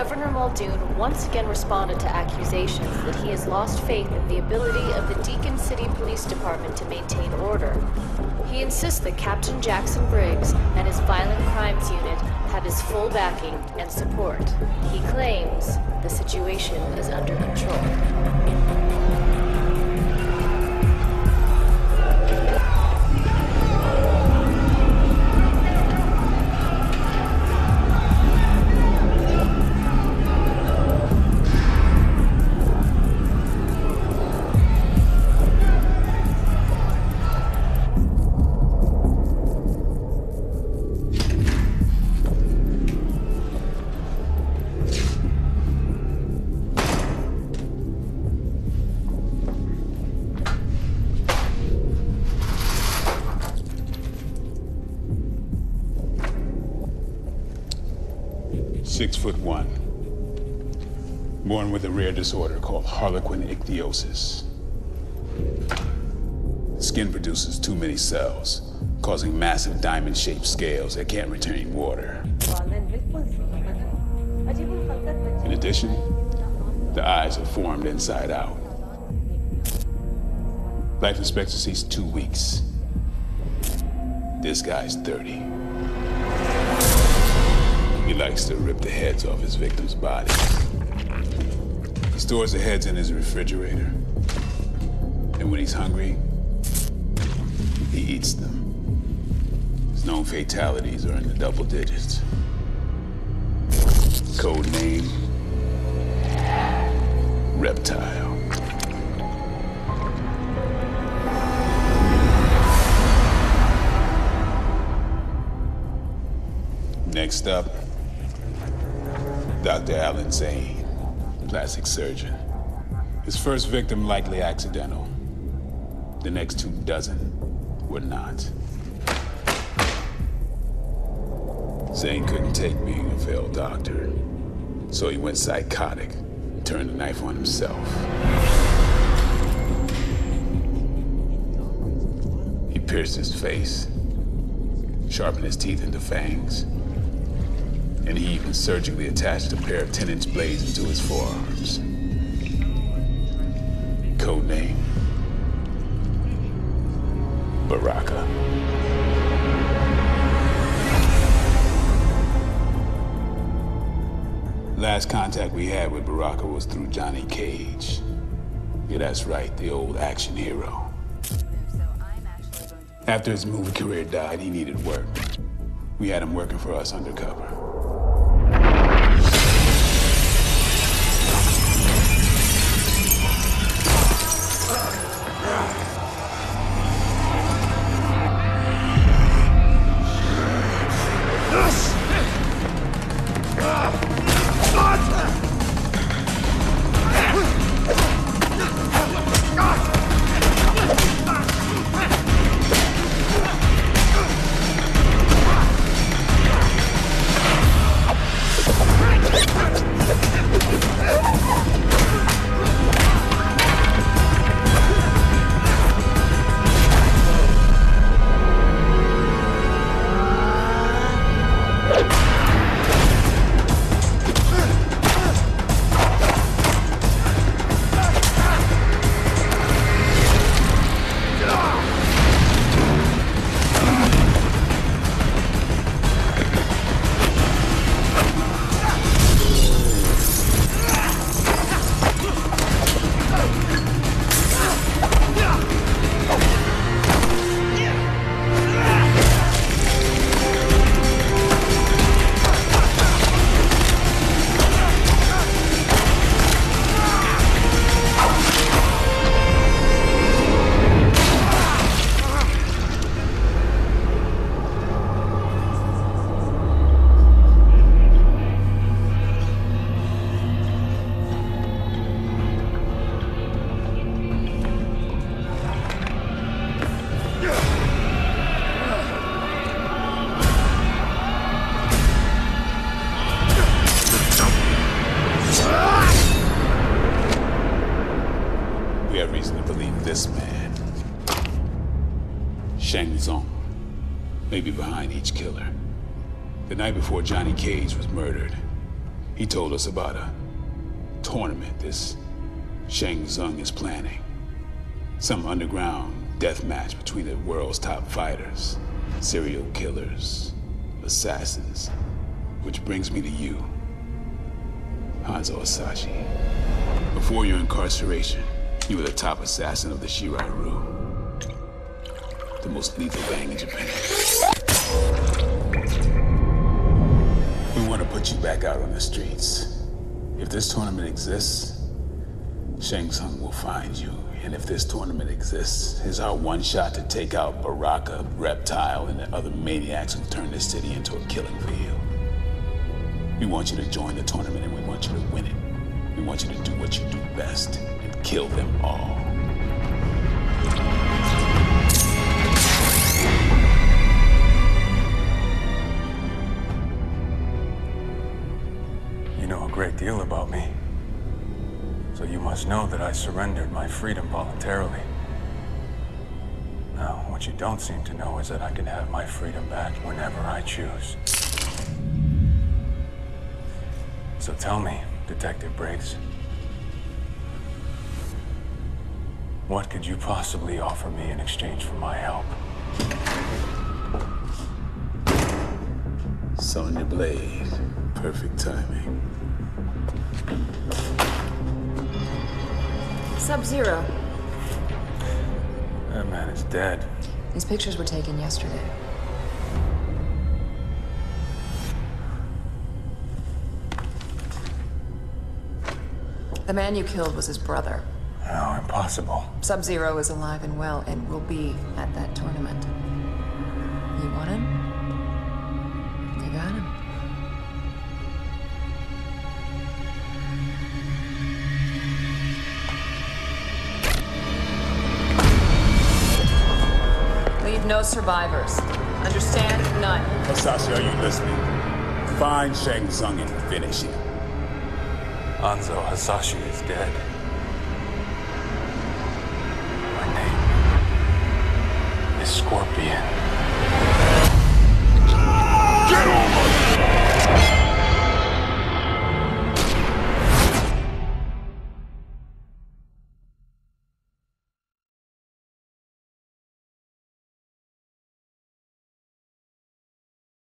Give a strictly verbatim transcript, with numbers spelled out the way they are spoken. Governor Muldoon once again responded to accusations that he has lost faith in the ability of the Deacon City Police Department to maintain order. He insists that Captain Jackson Briggs and his Violent Crimes Unit have his full backing and support. He claims the situation is under control. Six foot one, born with a rare disorder called Harlequin ichthyosis. Skin produces too many cells, causing massive diamond-shaped scales that can't retain water. In addition, the eyes are formed inside out. Life expectancy is two weeks. This guy's thirty. He likes to rip the heads off his victims' bodies. He stores the heads in his refrigerator. And when he's hungry, he eats them. His known fatalities are in the double digits. Code name: Reptile. Next up, Doctor Alan Zane, plastic surgeon. His first victim likely accidental. The next two dozen were not. Zane couldn't take being a failed doctor, so he went psychotic and turned the knife on himself. He pierced his face, sharpened his teeth into fangs, and he even surgically attached a pair of ten-inch blades into his forearms. Codename: Baraka. Last contact we had with Baraka was through Johnny Cage. Yeah, that's right, the old action hero. After his movie career died, he needed work. We had him working for us undercover. Shang Tsung may be behind each killer. The night before Johnny Cage was murdered, He told us about a tournament this Shang Tsung is planning. Some underground death match between the world's top fighters, serial killers, assassins, which brings me to you, Hanzo Hasashi. Before your incarceration, you were the top assassin of the Shirai Ryu, the most lethal gang in Japan. We want to put you back out on the streets. If this tournament exists, Shang Tsung will find you. And if this tournament exists, it's our one shot to take out Baraka, Reptile, and the other maniacs who turn this city into a killing field. We want you to join the tournament and we want you to win it. We want you to do what you do best and kill them all. You know a great deal about me. So you must know that I surrendered my freedom voluntarily. Now, what you don't seem to know is that I can have my freedom back whenever I choose. So tell me, Detective Briggs, what could you possibly offer me in exchange for my help? Sonya Blade, perfect timing. Sub-Zero. That man is dead. These pictures were taken yesterday. The man you killed was his brother. Oh, impossible. Sub-Zero is alive and well and will be at that tournament. You want him? You got him. No survivors. Understand? None. Hasashi, are you listening? Find Shang Tsung and finish him. Hanzo Hasashi is dead. My name is Scorpion. Get over here!